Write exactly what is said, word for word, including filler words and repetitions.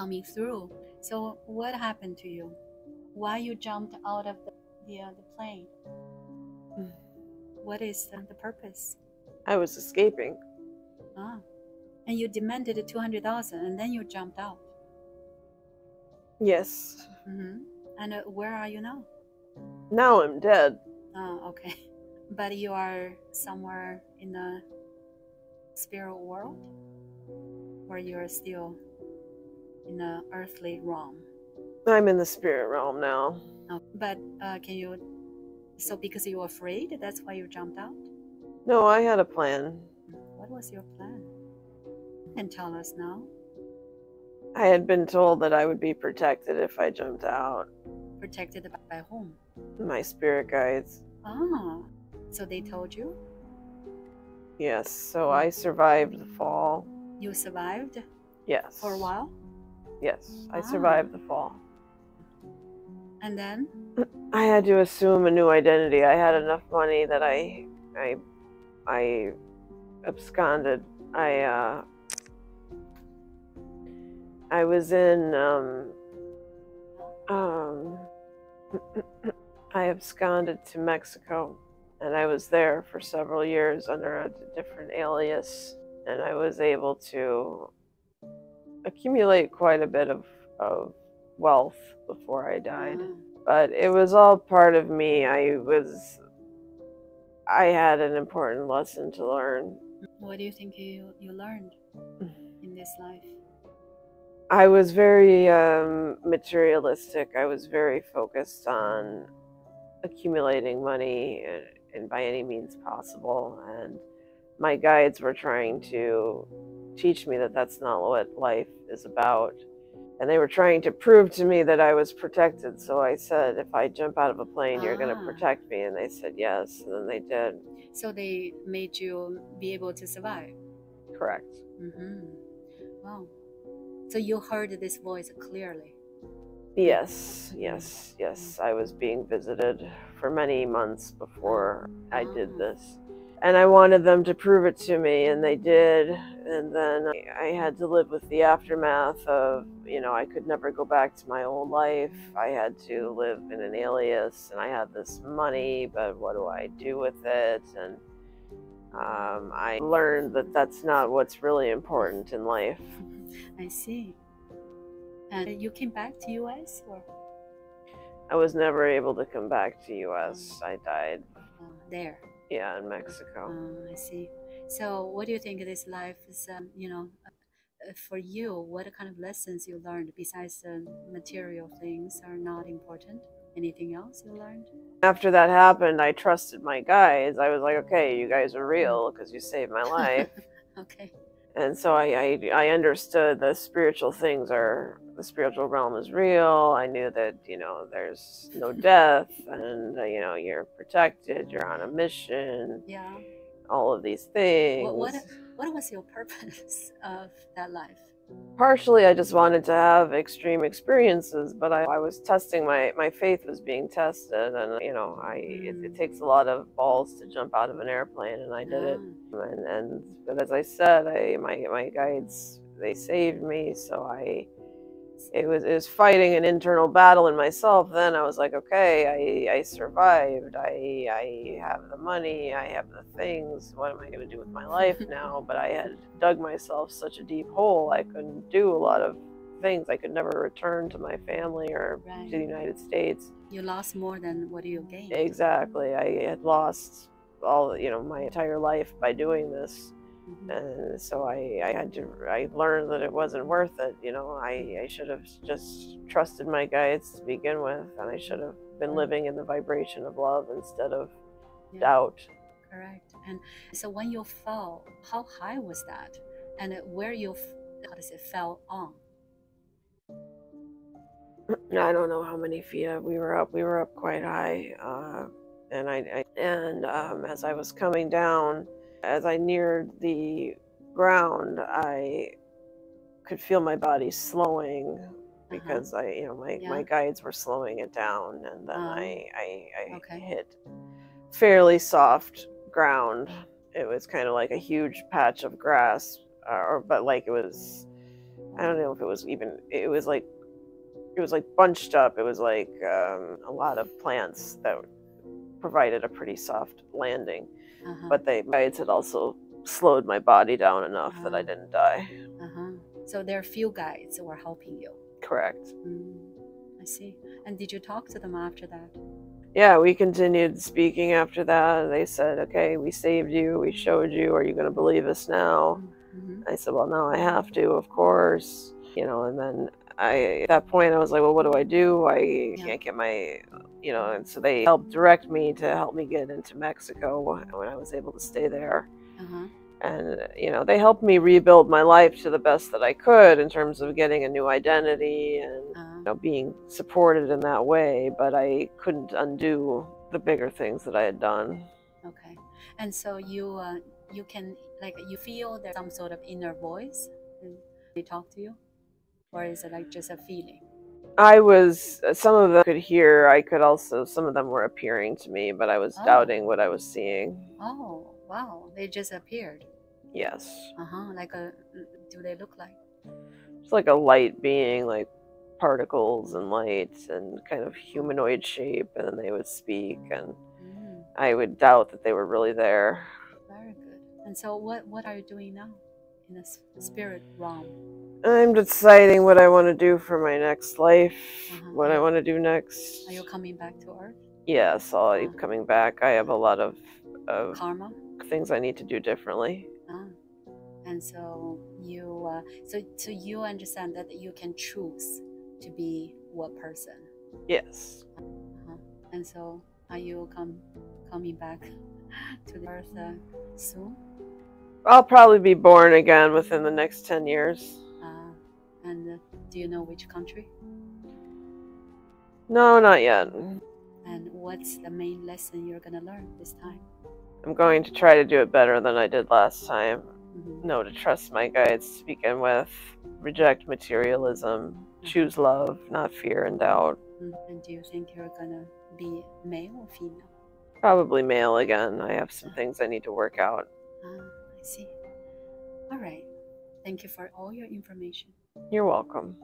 coming through. So what happened to you? Why you jumped out of the, the, uh, the plane? Mm. What is uh, the purpose? I was escaping. Ah, and you demanded two hundred thousand dollars and then you jumped out. Yes. Mm-hmm. And uh, where are you now? Now I'm dead. Oh, okay. But you are somewhere in the spirit world? Or you are still in the earthly realm? I'm in the spirit realm now. Oh, but uh, can you... So because you were afraid, that's why you jumped out? No, I had a plan. What was your plan? You can tell us now. I had been told that I would be protected if I jumped out. Protected by whom? My spirit guides. Ah, so they told you? Yes, so I survived the fall. You survived? Yes. For a while? Yes, I ah. survived the fall. And then? I had to assume a new identity. I had enough money that I, I, I absconded. I, uh... I was in, um, um, I absconded to Mexico, and I was there for several years under a different alias, and I was able to accumulate quite a bit of, of wealth before I died. Mm. But it was all part of me. I was, I had an important lesson to learn. What do you think you, you learned in this life? I was very um, materialistic. I was very focused on accumulating money and, and by any means possible. And my guides were trying to teach me that that's not what life is about. And they were trying to prove to me that I was protected. So I said, if I jump out of a plane, ah. you're going to protect me. And they said yes, and then they did. So they made you be able to survive? Correct. Mm-hmm. Wow. So you heard this voice clearly? Yes, yes, yes. I was being visited for many months before oh. I did this. And I wanted them to prove it to me, and they did. And then I had to live with the aftermath of, you know, I could never go back to my old life. I had to live in an alias, and I had this money, but what do I do with it? And um, I learned that that's not what's really important in life. I see. And you came back to U S or? I was never able to come back to U S I died. Uh, there? Yeah, in Mexico. Uh, I see. So what do you think this life is, um, you know, uh, for you, what kind of lessons you learned besides the uh, material things are not important? Anything else you learned? After that happened, I trusted my guides. I was like, okay, you guys are real because you saved my life. Okay. And so I, I, I understood the spiritual things are, the spiritual realm is real. I knew that, you know, there's no death and, uh, you know, you're protected, you're on a mission. Yeah. All of these things. Well, what, what was your purpose of that life? Partially, I just wanted to have extreme experiences, but I, I was testing my, my faith was being tested, and you know, I mm. it, it takes a lot of balls to jump out of an airplane, and I did mm. it. And, and but as I said, I my my guides, they saved me, so I it was it was fighting an internal battle in myself. Then I was like, okay, I I survived. I I have the money. I have the things. What am I going to do with my life now? But I had dug myself such a deep hole. I couldn't do a lot of things. I could never return to my family or right. to the United States. You lost more than what you gained. Exactly. I had lost all you know my entire life by doing this. And so I, I had to, I learned that it wasn't worth it, you know, I, I should have just trusted my guides to begin with, and I should have been living in the vibration of love instead of yeah. doubt. Correct. And so when you fell, how high was that? And where you, how does it fell on? I don't know how many feet we were up, we were up quite high. Uh, and I, I and um, as I was coming down, as I neared the ground, I could feel my body slowing because uh-huh. I, you know, my, yeah. my guides were slowing it down, and then uh, I, I, I okay. hit fairly soft ground. It was kind of like a huge patch of grass, or but like it was I don't know if it was even, it was like, it was like bunched up. It was like um, a lot of plants that provided a pretty soft landing. Uh-huh. But the guides had also slowed my body down enough uh-huh. that I didn't die. Uh-huh. So there are few guides who were helping you. Correct. Mm, I see. And did you talk to them after that? Yeah, we continued speaking after that. They said, okay, we saved you. We showed you. Are you going to believe us now? Mm-hmm. I said, well, no, I have to, of course. You know, and then I, at that point, I was like, well, what do I do? I yeah. can't get my, you know, and so they helped direct me to help me get into Mexico when I was able to stay there. Uh-huh. And, you know, they helped me rebuild my life to the best that I could in terms of getting a new identity and, uh-huh. you know, being supported in that way. But I couldn't undo the bigger things that I had done. Okay. And so you, uh, you can, like, you feel there's some sort of inner voice when they talk to you? Or is it like just a feeling? I was, some of them could hear. I could also, some of them were appearing to me, but I was oh. doubting what I was seeing. Oh, wow. They just appeared. Yes. Uh-huh. Like a, do they look like? It's like a light being, like particles and light and kind of humanoid shape. And then they would speak and mm. I would doubt that they were really there. Very good. And so what, what are you doing now in the spirit realm? I'm deciding what I want to do for my next life, uh-huh. what I want to do next. Are you coming back to Earth? Yes, I'll uh-huh. be coming back. I have a lot of, of karma things I need to do differently. Uh-huh. And so you, uh, so so you understand that you can choose to be what person? Yes. Uh-huh. And so are you come coming back to the Earth uh, soon? I'll probably be born again within the next ten years. And uh, do you know which country? No, not yet. And what's the main lesson you're going to learn this time? I'm going to try to do it better than I did last time. Mm-hmm. Know to trust my guides to begin with, reject materialism, mm-hmm. choose love, not fear and doubt. Mm-hmm. And do you think you're going to be male or female? Probably male again. I have some uh, things I need to work out. Uh, I see. All right. Thank you for all your information. You're welcome.